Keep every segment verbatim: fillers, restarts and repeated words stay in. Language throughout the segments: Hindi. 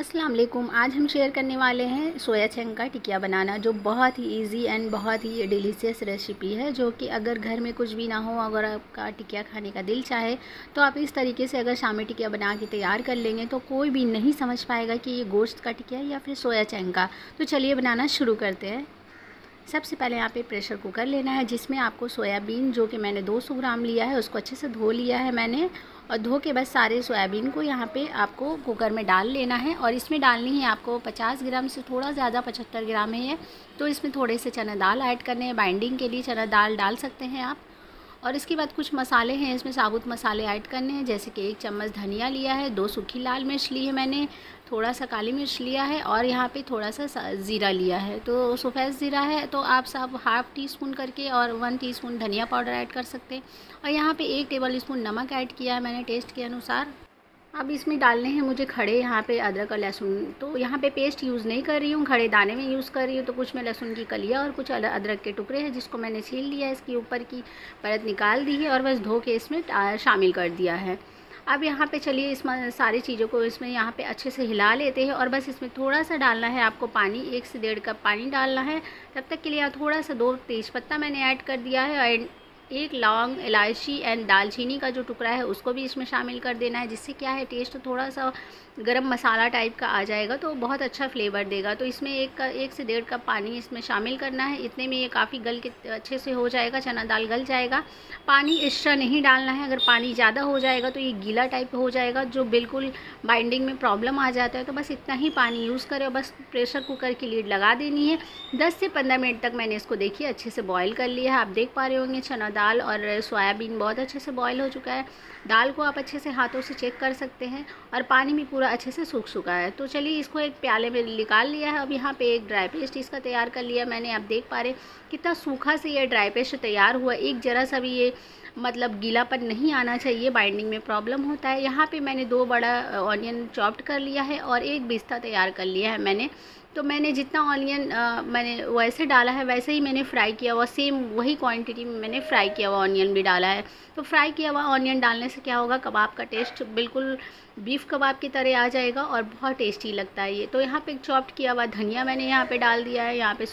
अस्सलाम वालेकुम। आज हम शेयर करने वाले हैं सोया चंक का टिकिया बनाना, जो बहुत ही इजी एंड बहुत ही डिलीशियस रेसिपी है, जो कि अगर घर में कुछ भी ना हो, अगर आपका टिकिया खाने का दिल चाहे तो आप इस तरीके से अगर शामी टिकिया बना के तैयार कर लेंगे तो कोई भी नहीं समझ पाएगा कि ये गोश्त का टिकिया या फिर सोया चंक का। तो चलिए बनाना शुरू करते हैं। सबसे पहले यहाँ पे प्रेशर कुकर लेना है, जिसमें आपको सोयाबीन, जो कि मैंने दो सौ ग्राम लिया है, उसको अच्छे से धो लिया है मैंने। और धो के बस सारे सोयाबीन को यहाँ पे आपको कुकर में डाल लेना है। और इसमें डालनी है आपको पचास ग्राम से थोड़ा ज़्यादा, पचहत्तर ग्राम है ये, तो इसमें थोड़े से चना दाल ऐड करने हैं। बाइंडिंग के लिए चना दाल डाल सकते हैं आप। और इसके बाद कुछ मसाले हैं, इसमें साबुत मसाले ऐड करने हैं, जैसे कि एक चम्मच धनिया लिया है, दो सूखी लाल मिर्च ली है मैंने, थोड़ा सा काली मिर्च लिया है, और यहाँ पे थोड़ा सा ज़ीरा लिया है, तो सफ़ेद ज़ीरा है। तो आप सब हाफ़ टी स्पून करके और वन टीस्पून धनिया पाउडर ऐड कर सकते हैं। और यहाँ पे एक टेबल स्पून नमक ऐड किया है मैंने टेस्ट के अनुसार। अब इसमें डालने हैं मुझे खड़े यहाँ पे अदरक और लहसुन, तो यहाँ पे पेस्ट यूज़ नहीं कर रही हूँ, खड़े दाने में यूज़ कर रही हूँ। तो कुछ मैं लहसुन की कलियाँ और कुछ अदरक के टुकड़े हैं, जिसको मैंने छील लिया है, इसकी ऊपर की परत निकाल दी है और बस धो के इसमें शामिल कर दिया है। अब यहाँ पे चलिए इस सारी चीज़ों को इसमें यहाँ पे अच्छे से हिला लेते हैं। और बस इसमें थोड़ा सा डालना है आपको पानी, एक से डेढ़ कप पानी डालना है। तब तक के लिए थोड़ा सा दो तेज़पत्ता मैंने ऐड कर दिया है, एंड एक लौंग, इलायची एंड दालचीनी का जो टुकड़ा है उसको भी इसमें शामिल कर देना है, जिससे क्या है टेस्ट थोड़ा सा गरम मसाला टाइप का आ जाएगा, तो बहुत अच्छा फ्लेवर देगा। तो इसमें एक एक से डेढ़ कप पानी इसमें शामिल करना है। इतने में ये काफ़ी गल के अच्छे से हो जाएगा, चना दाल गल जाएगा। पानी एक्स्ट्रा नहीं डालना है, अगर पानी ज़्यादा हो जाएगा तो ये गीला टाइप हो जाएगा, जो बिल्कुल बाइंडिंग में प्रॉब्लम आ जाता है। तो बस इतना ही पानी यूज़ करें। बस प्रेशर कुकर की लीड लगा देनी है। दस से पंद्रह मिनट तक मैंने इसको देखिए अच्छे से बॉयल कर लिया है। आप देख पा रहे होंगे चना दाल और सोयाबीन बहुत अच्छे से बॉयल हो चुका है। दाल को आप अच्छे से हाथों से चेक कर सकते हैं, और पानी भी पूरा अच्छे से सूख चुका है। तो चलिए इसको एक प्याले में निकाल लिया है। अब यहाँ पे एक ड्राई पेस्ट इसका तैयार कर लिया मैंने। आप देख पा रहे कितना सूखा से ये ड्राई पेस्ट तैयार हुआ, एक जरा सा भी ये मतलब गीलापन नहीं आना चाहिए, बाइंडिंग में प्रॉब्लम होता है। यहाँ पे मैंने दो बड़ा ऑनियन चॉप्ड कर लिया है और एक बिस्ता तैयार कर लिया है मैंने। तो मैंने जितना ऑनियन मैंने वैसे डाला है वैसे ही मैंने फ्राई किया हुआ, सेम वही क्वांटिटी में मैंने फ्राई किया हुआ ऑनियन भी डाला है। तो फ्राई किया हुआ ऑनियन डालने से क्या होगा, कबाब का टेस्ट बिल्कुल बीफ कबाब की तरह आ जाएगा और बहुत टेस्टी लगता है ये। तो यहाँ पे चॉप्ड किया हुआ धनिया मैंने यहाँ पे डाल दिया है। यहाँ पे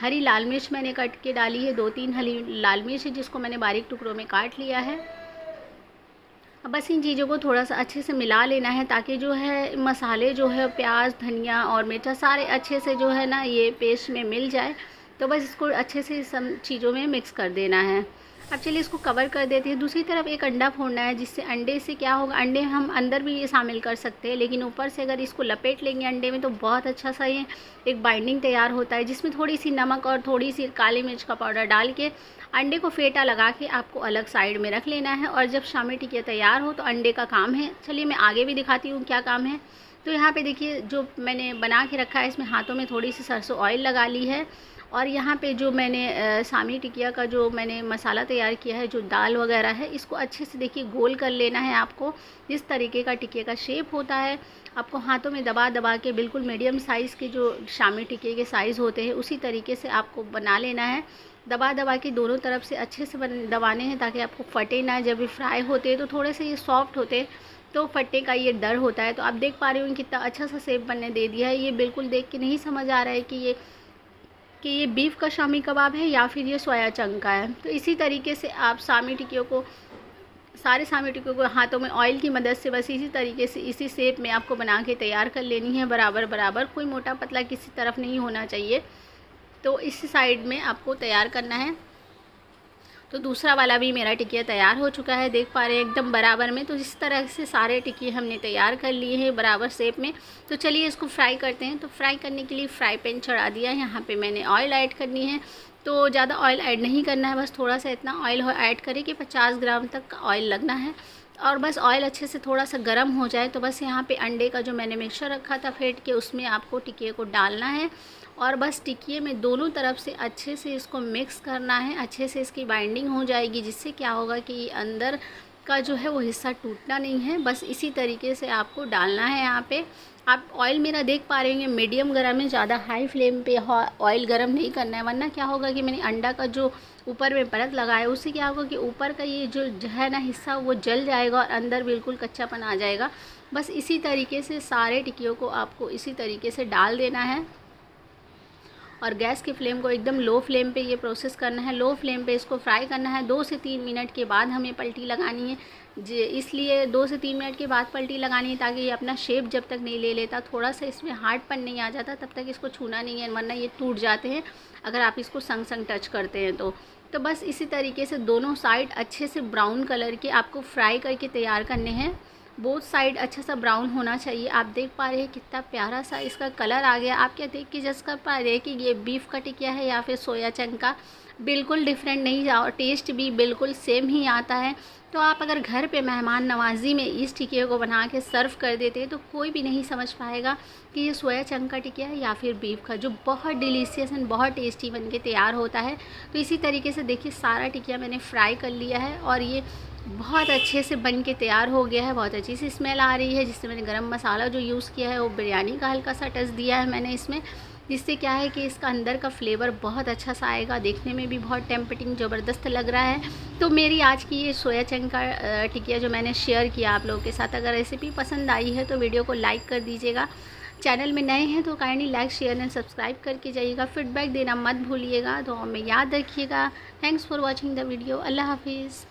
हरी लाल मिर्च मैंने कट के डाली है, दो तीन हरी लाल मिर्च है, जिसको मैंने बारीक टुकड़ों में काट लिया है। अब बस इन चीज़ों को थोड़ा सा अच्छे से मिला लेना है, ताकि जो है मसाले जो है प्याज, धनिया और मिर्चा सारे अच्छे से जो है ना ये पेस्ट में मिल जाए। तो बस इसको अच्छे से सब चीज़ों में मिक्स कर देना है। अब चलिए इसको कवर कर देते हैं। दूसरी तरफ एक अंडा फोड़ना है, जिससे अंडे से क्या होगा, अंडे हम अंदर भी शामिल कर सकते हैं, लेकिन ऊपर से अगर इसको लपेट लेंगे अंडे में तो बहुत अच्छा सा ये एक बाइंडिंग तैयार होता है, जिसमें थोड़ी सी नमक और थोड़ी सी काली मिर्च का पाउडर डाल के अंडे को फेंटा लगा के आपको अलग साइड में रख लेना है। और जब शामी टिकिया तैयार हो तो अंडे का काम है। चलिए मैं आगे भी दिखाती हूँ क्या काम है। तो यहाँ पे देखिए जो मैंने बना के रखा है, इसमें हाथों में थोड़ी सी सरसों ऑयल लगा ली है। और यहाँ पे जो मैंने शामी टिकिया का जो मैंने मसाला तैयार किया है, जो दाल वगैरह है, इसको अच्छे से देखिए गोल कर लेना है आपको। जिस तरीके का टिकिया का शेप होता है, आपको हाथों में दबा दबा के बिल्कुल मीडियम साइज़ के जो शामी टिकिया के साइज़ होते हैं उसी तरीके से आपको बना लेना है। दबा दबा के दोनों तरफ से अच्छे से दबाने हैं, ताकि आपको फटे ना। जब ये फ्राई होते हैं तो थोड़े से ये सॉफ्ट होते हैं, तो फटने का ये डर होता है। तो आप देख पा रहे हो कितना अच्छा सा शेप बनने दे दिया है। ये बिल्कुल देख के नहीं समझ आ रहा है कि ये कि ये बीफ का शामी कबाब है या फिर ये सोया चंक का है। तो इसी तरीके से आप शामी टिकियों को, सारे शामी टिकियों को हाथों में ऑयल की मदद से बस इसी तरीके से इसी शेप में आपको बना के तैयार कर लेनी है, बराबर बराबर, कोई मोटा पतला किसी तरफ नहीं होना चाहिए। तो इसी साइड में आपको तैयार करना है। तो दूसरा वाला भी मेरा टिकिया तैयार हो चुका है, देख पा रहे हैं एकदम बराबर में। तो इस तरह से सारे टिकिए हमने तैयार कर लिए हैं बराबर शेप में। तो चलिए इसको फ्राई करते हैं। तो फ्राई करने के लिए फ्राई पैन चढ़ा दिया है, यहाँ पे मैंने ऑयल ऐड करनी है। तो ज़्यादा ऑयल ऐड नहीं करना है, बस थोड़ा सा इतना ऑयल ऐड करें कि पचास ग्राम तक का ऑयल लगना है। और बस ऑयल अच्छे से थोड़ा सा गर्म हो जाए तो बस यहाँ पे अंडे का जो मैंने मिक्सचर रखा था फेंट के, उसमें आपको टिकिए को डालना है। और बस टिकिए में दोनों तरफ से अच्छे से इसको मिक्स करना है, अच्छे से इसकी बाइंडिंग हो जाएगी, जिससे क्या होगा कि अंदर का जो है वो हिस्सा टूटना नहीं है। बस इसी तरीके से आपको डालना है। यहाँ पे आप ऑयल मेरा देख पा रहे होंगे मीडियम गर्म है, ज़्यादा हाई फ्लेम पे ऑयल गर्म नहीं करना है, वरना क्या होगा कि मैंने अंडा का जो ऊपर में परत लगाया उससे क्या होगा कि ऊपर का ये जो है ना हिस्सा वो जल जाएगा और अंदर बिल्कुल कच्चापन आ जाएगा। बस इसी तरीके से सारे टिक्कियों को आपको इसी तरीके से डाल देना है और गैस की फ्लेम को एकदम लो फ्लेम पे ये प्रोसेस करना है। लो फ्लेम पे इसको फ्राई करना है। दो से तीन मिनट के बाद हमें पलटी लगानी है, जे इसलिए दो से तीन मिनट के बाद पलटी लगानी है ताकि ये अपना शेप जब तक नहीं ले लेता, थोड़ा सा इसमें हार्डपन नहीं आ जाता, तब तक इसको छूना नहीं है, वरना ये टूट जाते हैं अगर आप इसको संग संग टच करते हैं तो। तो बस इसी तरीके से दोनों साइड अच्छे से ब्राउन कलर के आपको फ्राई करके तैयार करने हैं। बोथ साइड अच्छा सा ब्राउन होना चाहिए। आप देख पा रहे हैं कितना प्यारा सा इसका कलर आ गया। आप क्या देख के जज कर पा रहे हैं कि ये बीफ का टिकिया है या फिर सोया चंक का, बिल्कुल डिफरेंट नहीं और टेस्ट भी बिल्कुल सेम ही आता है। तो आप अगर घर पे मेहमान नवाजी में इस टिकिया को बना के सर्व कर देते हैं तो कोई भी नहीं समझ पाएगा कि ये सोया चंक का टिकिया है या फिर बीफ का, जो बहुत डिलीशियस एंड बहुत टेस्टी बन के तैयार होता है। तो इसी तरीके से देखिए सारा टिकिया मैंने फ्राई कर लिया है और ये बहुत अच्छे से बन के तैयार हो गया है। बहुत अच्छी सी स्मेल आ रही है, जिससे मैंने गरम मसाला जो यूज़ किया है वो बिरयानी का हल्का सा टच दिया है मैंने इसमें, जिससे क्या है कि इसका अंदर का फ्लेवर बहुत अच्छा सा आएगा, देखने में भी बहुत टेम्पटिंग ज़बरदस्त लग रहा है। तो मेरी आज की ये सोया चंक का टिकिया जो मैंने शेयर किया आप लोगों के साथ, अगर रेसिपी पसंद आई है तो वीडियो को लाइक कर दीजिएगा। चैनल में नए हैं तो kindly like share and subscribe करके जाइएगा। फीडबैक देना मत भूलिएगा, तो हमें याद रखिएगा। Thanks for watching the video. अल्लाह हाफिज़।